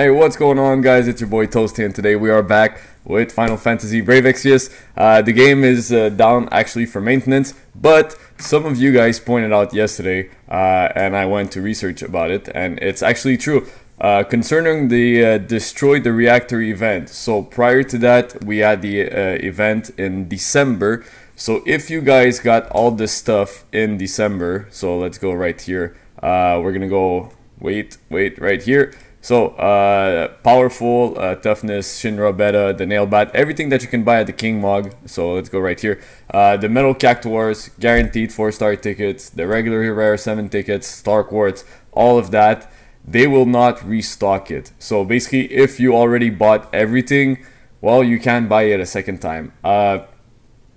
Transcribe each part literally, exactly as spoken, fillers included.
Hey, what's going on, guys? It's your boy Toasty, and today we are back with Final Fantasy Brave Exvius. Uh, the game is uh, down actually for maintenance, but some of you guys pointed out yesterday, uh, and I went to research about it, and it's actually true. Uh, concerning the uh, Destroy the Reactor event, so prior to that, we had the uh, event in December. So if you guys got all this stuff in December, so let's go right here. Uh, we're gonna go, wait, wait, right here. So, uh, Powerful, uh, Toughness, Shinra Beta, the Nail Bat, everything that you can buy at the King Mog. So, let's go right here. Uh, the Metal Cactuars, guaranteed four star tickets, the regular rare seven tickets, Star Quartz, all of that. They will not restock it. So, basically, if you already bought everything, well, you can buy it a second time. Uh,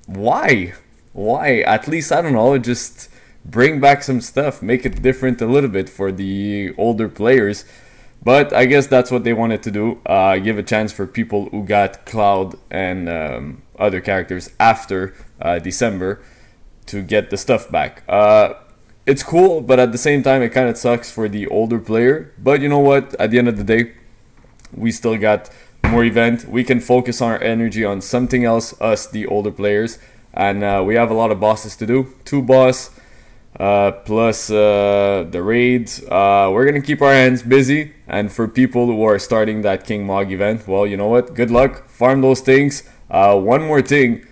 why? Why? At least, I don't know, just bring back some stuff, make it different a little bit for the older players. But I guess that's what they wanted to do, uh, give a chance for people who got Cloud and um, other characters after uh, December to get the stuff back. Uh, it's cool, but at the same time it kind of sucks for the older player. But you know what, at the end of the day, we still got more event. We can focus our energy on something else, us, the older players. And uh, we have a lot of bosses to do, two boss, uh plus uh the raids. Uh we're gonna keep our hands busy, and for people who are starting that King Mog event, well, you know what, good luck, farm those things. Uh one more thing,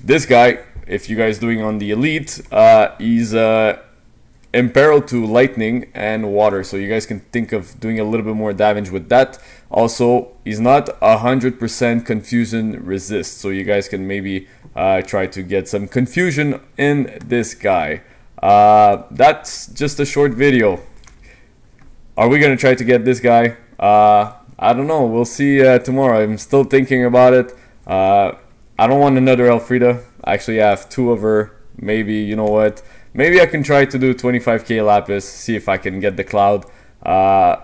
this guy, if you guys doing on the elite, uh he's uh imperiled to lightning and water, so you guys can think of doing a little bit more damage with that. Also, he's not a hundred percent confusion resist, so you guys can maybe uh try to get some confusion in this guy. Uh, that's just a short video. Are we gonna try to get this guy? Uh, I don't know. We'll see uh, tomorrow. I'm still thinking about it. Uh, I don't want another Elfreeda. Actually, I have two of her. Maybe, you know what? Maybe I can try to do twenty-five K Lapis, see if I can get the Cloud. Uh,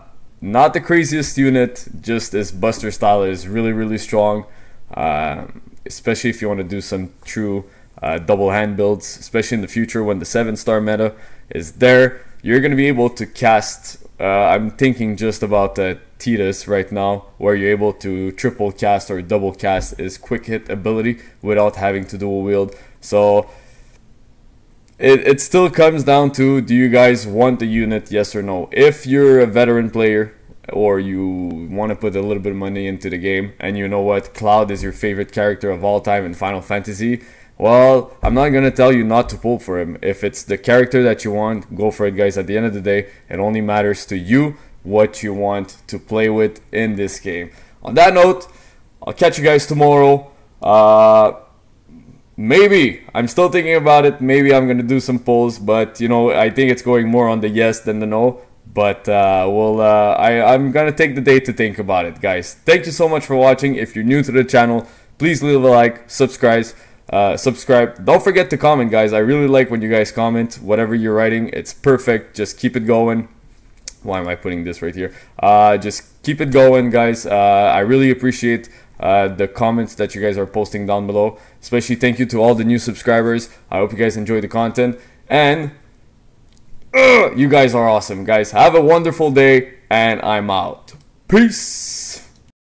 not the craziest unit, just this Buster style is really, really strong. Uh, especially if you want to do some true Uh, double hand builds, especially in the future when the seven star meta is there. You're going to be able to cast, uh, I'm thinking just about uh, Tidus right now, where you're able to triple cast or double cast his quick hit ability without having to dual wield. So it, it still comes down to, do you guys want the unit, yes or no? If you're a veteran player or you want to put a little bit of money into the game, and you know what, Cloud is your favorite character of all time in Final Fantasy, well, I'm not going to tell you not to pull for him. If it's the character that you want, go for it, guys. At the end of the day, it only matters to you what you want to play with in this game. On that note, I'll catch you guys tomorrow. Uh, maybe. I'm still thinking about it. Maybe I'm going to do some polls. But, you know, I think it's going more on the yes than the no. But uh, we'll, uh, I, I'm going to take the day to think about it, guys. Thank you so much for watching. If you're new to the channel, please leave a like, subscribe. Uh, subscribe. Don't forget to comment, guys. I really like when you guys comment. Whatever you're writing, it's perfect. Just keep it going. Why am I putting this right here? Uh, just keep it going, guys. Uh, I really appreciate uh, the comments that you guys are posting down below. Especially thank you to all the new subscribers. I hope you guys enjoy the content. And uh, you guys are awesome, guys. Have a wonderful day, and I'm out. Peace.